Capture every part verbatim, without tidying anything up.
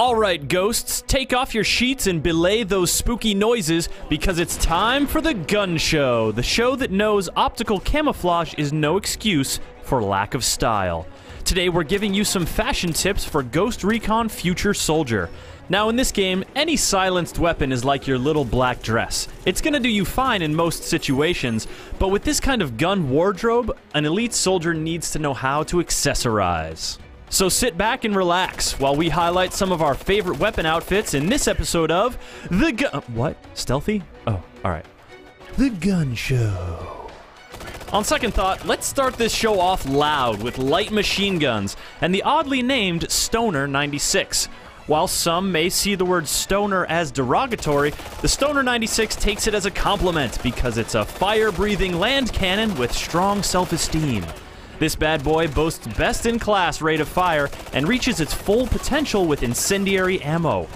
Alright, ghosts, take off your sheets and belay those spooky noises, because it's time for the Gun Show, the show that knows optical camouflage is no excuse for lack of style. Today we're giving you some fashion tips for Ghost Recon Future Soldier. Now in this game, any silenced weapon is like your little black dress. It's gonna do you fine in most situations, but with this kind of gun wardrobe, an elite soldier needs to know how to accessorize. So sit back and relax while we highlight some of our favorite weapon outfits in this episode of The Gun... What? Stealthy? Oh, alright. The Gun Show. On second thought, let's start this show off loud with light machine guns and the oddly named Stoner ninety-six. While some may see the word stoner as derogatory, the Stoner ninety-six takes it as a compliment because it's a fire-breathing land cannon with strong self-esteem. This bad boy boasts best-in-class rate of fire and reaches its full potential with incendiary ammo.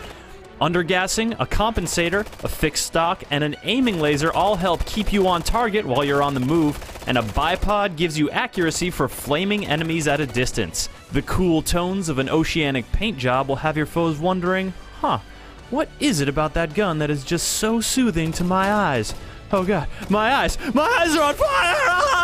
Undergassing, a compensator, a fixed stock, and an aiming laser all help keep you on target while you're on the move, and a bipod gives you accuracy for flaming enemies at a distance. The cool tones of an oceanic paint job will have your foes wondering, huh, what is it about that gun that is just so soothing to my eyes? Oh god, my eyes! My eyes are on fire! Ah!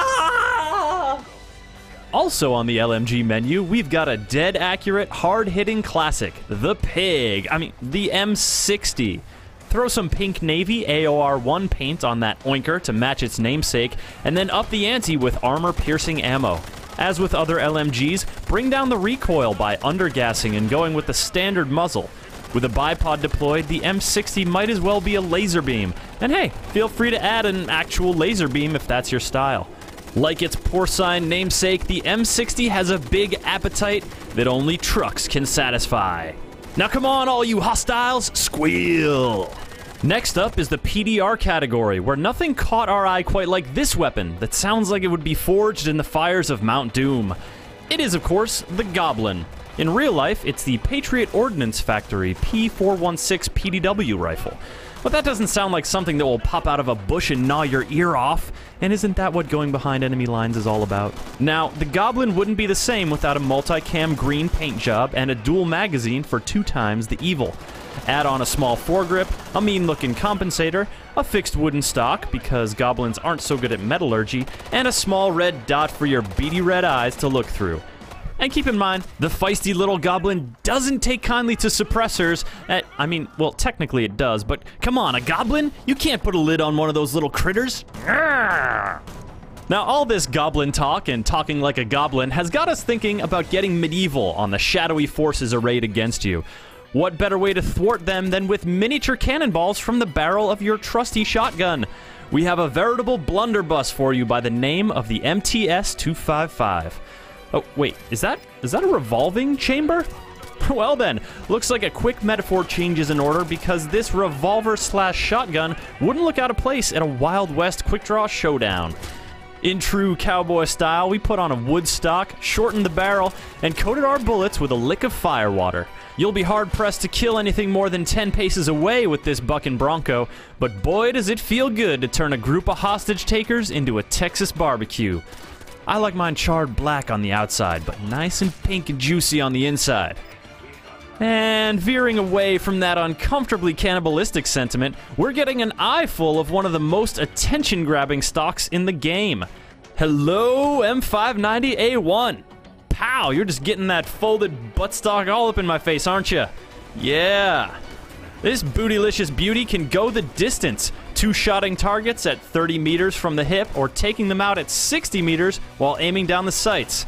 Also on the L M G menu, we've got a dead-accurate, hard-hitting classic, the Pig. I mean, the M sixty. Throw some pink navy A O R one paint on that oinker to match its namesake, and then up the ante with armor-piercing ammo. As with other L M Gs, bring down the recoil by undergassing and going with the standard muzzle. With a bipod deployed, the M sixty might as well be a laser beam. And hey, feel free to add an actual laser beam if that's your style. Like its porcine namesake, the M sixty has a big appetite that only trucks can satisfy. Now come on, all you hostiles, squeal! Next up is the P D R category, where nothing caught our eye quite like this weapon that sounds like it would be forged in the fires of Mount Doom. It is, of course, the Goblin. In real life, it's the Patriot Ordnance Factory P four one six P D W rifle. But that doesn't sound like something that will pop out of a bush and gnaw your ear off, and isn't that what going behind enemy lines is all about? Now, the Goblin wouldn't be the same without a multi-cam green paint job and a dual magazine for two times the evil. Add on a small foregrip, a mean-looking compensator, a fixed wooden stock, because goblins aren't so good at metallurgy, and a small red dot for your beady red eyes to look through. And keep in mind, the feisty little goblin doesn't take kindly to suppressors. At, I mean, well, technically it does, but come on, a goblin? You can't put a lid on one of those little critters. Now, all this goblin talk and talking like a goblin has got us thinking about getting medieval on the shadowy forces arrayed against you. What better way to thwart them than with miniature cannonballs from the barrel of your trusty shotgun? We have a veritable blunderbuss for you by the name of the M T S two fifty-five. Oh, wait, is that, is that a revolving chamber? Well then, looks like a quick metaphor changes in order, because this revolver slash shotgun wouldn't look out of place in a Wild West quick-draw showdown. In true cowboy style, we put on a wood stock, shortened the barrel, and coated our bullets with a lick of firewater. You'll be hard-pressed to kill anything more than ten paces away with this bucking bronco, but boy does it feel good to turn a group of hostage takers into a Texas barbecue. I like mine charred black on the outside, but nice and pink and juicy on the inside. And veering away from that uncomfortably cannibalistic sentiment, we're getting an eyeful of one of the most attention-grabbing stocks in the game. Hello, M five ninety A one. Pow, you're just getting that folded buttstock all up in my face, aren't you? Yeah. This bootylicious beauty can go the distance, two-shotting targets at thirty meters from the hip or taking them out at sixty meters while aiming down the sights.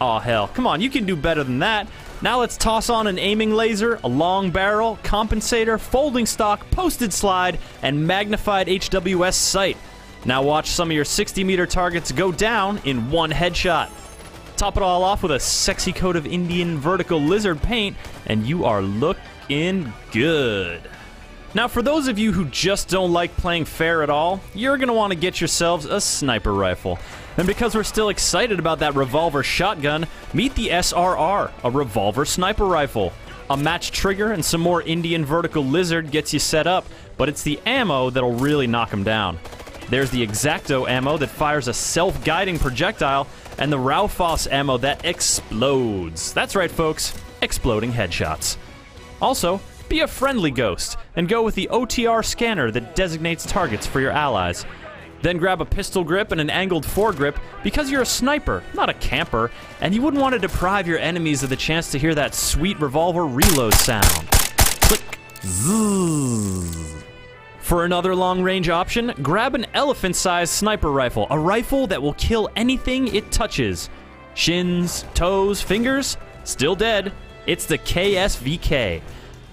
Aw, hell, come on, you can do better than that. Now let's toss on an aiming laser, a long barrel, compensator, folding stock, posted slide, and magnified H W S sight. Now watch some of your sixty meter targets go down in one headshot. Top it all off with a sexy coat of Indian vertical lizard paint, and you are looking good. Now, for those of you who just don't like playing fair at all, you're going to want to get yourselves a sniper rifle. And because we're still excited about that revolver shotgun, meet the S R R, a revolver sniper rifle. A match trigger and some more Indian vertical lizard gets you set up, but it's the ammo that'll really knock them down. There's the Exacto ammo that fires a self-guiding projectile, and the Raufoss ammo that explodes. That's right, folks, exploding headshots. Also, be a friendly ghost, and go with the O T R scanner that designates targets for your allies. Then grab a pistol grip and an angled foregrip, because you're a sniper, not a camper, and you wouldn't want to deprive your enemies of the chance to hear that sweet revolver reload sound. Click. Zzz. For another long-range option, grab an elephant-sized sniper rifle, a rifle that will kill anything it touches. Shins, toes, fingers, still dead. It's the K S V K.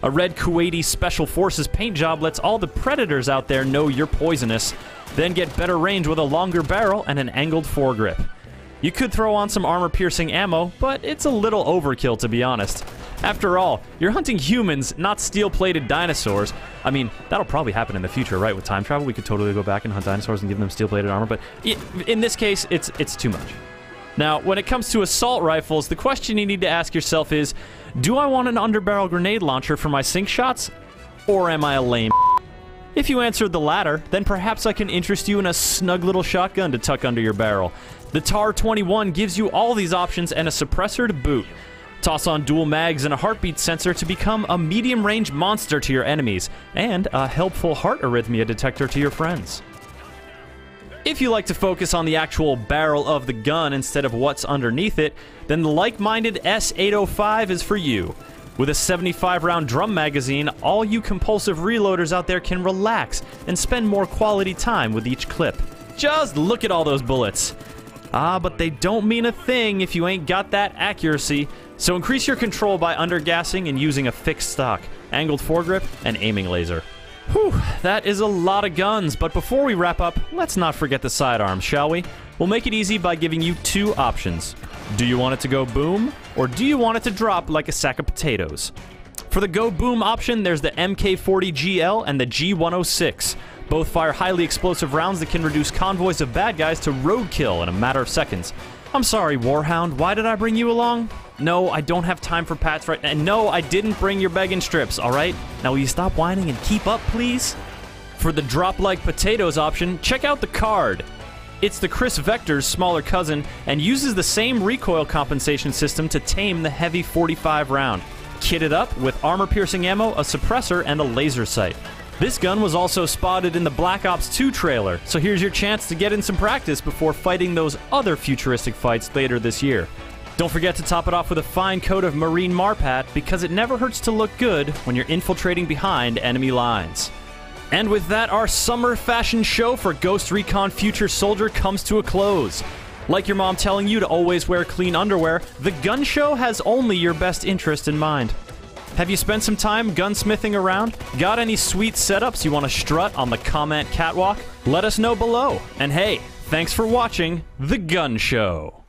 A red Kuwaiti Special Forces paint job lets all the predators out there know you're poisonous. Then get better range with a longer barrel and an angled foregrip. You could throw on some armor-piercing ammo, but it's a little overkill, to be honest. After all, you're hunting humans, not steel-plated dinosaurs. I mean, that'll probably happen in the future, right? With time travel, we could totally go back and hunt dinosaurs and give them steel-plated armor, but it, in this case, it's, it's too much. Now, when it comes to assault rifles, the question you need to ask yourself is, do I want an underbarrel grenade launcher for my sink shots, or am I a lame? If you answered the latter, then perhaps I can interest you in a snug little shotgun to tuck under your barrel. The T A R twenty-one gives you all these options and a suppressor to boot. Toss on dual mags and a heartbeat sensor to become a medium-range monster to your enemies, and a helpful heart arrhythmia detector to your friends. If you like to focus on the actual barrel of the gun instead of what's underneath it, then the like-minded S eight oh five is for you. With a seventy-five round drum magazine, all you compulsive reloaders out there can relax and spend more quality time with each clip. Just look at all those bullets. Ah, but they don't mean a thing if you ain't got that accuracy, so increase your control by undergassing and using a fixed stock, angled foregrip, and aiming laser. Whew, that is a lot of guns, but before we wrap up, let's not forget the sidearms, shall we? We'll make it easy by giving you two options. Do you want it to go boom, or do you want it to drop like a sack of potatoes? For the go boom option, there's the M K forty G L and the G one oh six. Both fire highly explosive rounds that can reduce convoys of bad guys to roadkill in a matter of seconds. I'm sorry, Warhound, why did I bring you along? No, I don't have time for pats right now, and no, I didn't bring your begging strips, alright? Now will you stop whining and keep up, please? For the drop like potatoes option, check out the card. It's the Chris Vector's smaller cousin, and uses the same recoil compensation system to tame the heavy forty-five round. Kitted up with armor-piercing ammo, a suppressor, and a laser sight. This gun was also spotted in the Black Ops two trailer, so here's your chance to get in some practice before fighting those other futuristic fights later this year. Don't forget to top it off with a fine coat of Marine Marpat, because it never hurts to look good when you're infiltrating behind enemy lines. And with that, our summer fashion show for Ghost Recon Future Soldier comes to a close. Like your mom telling you to always wear clean underwear, the gun show has only your best interest in mind. Have you spent some time gunsmithing around? Got any sweet setups you want to strut on the comment catwalk? Let us know below. And hey, thanks for watching The Gun Show.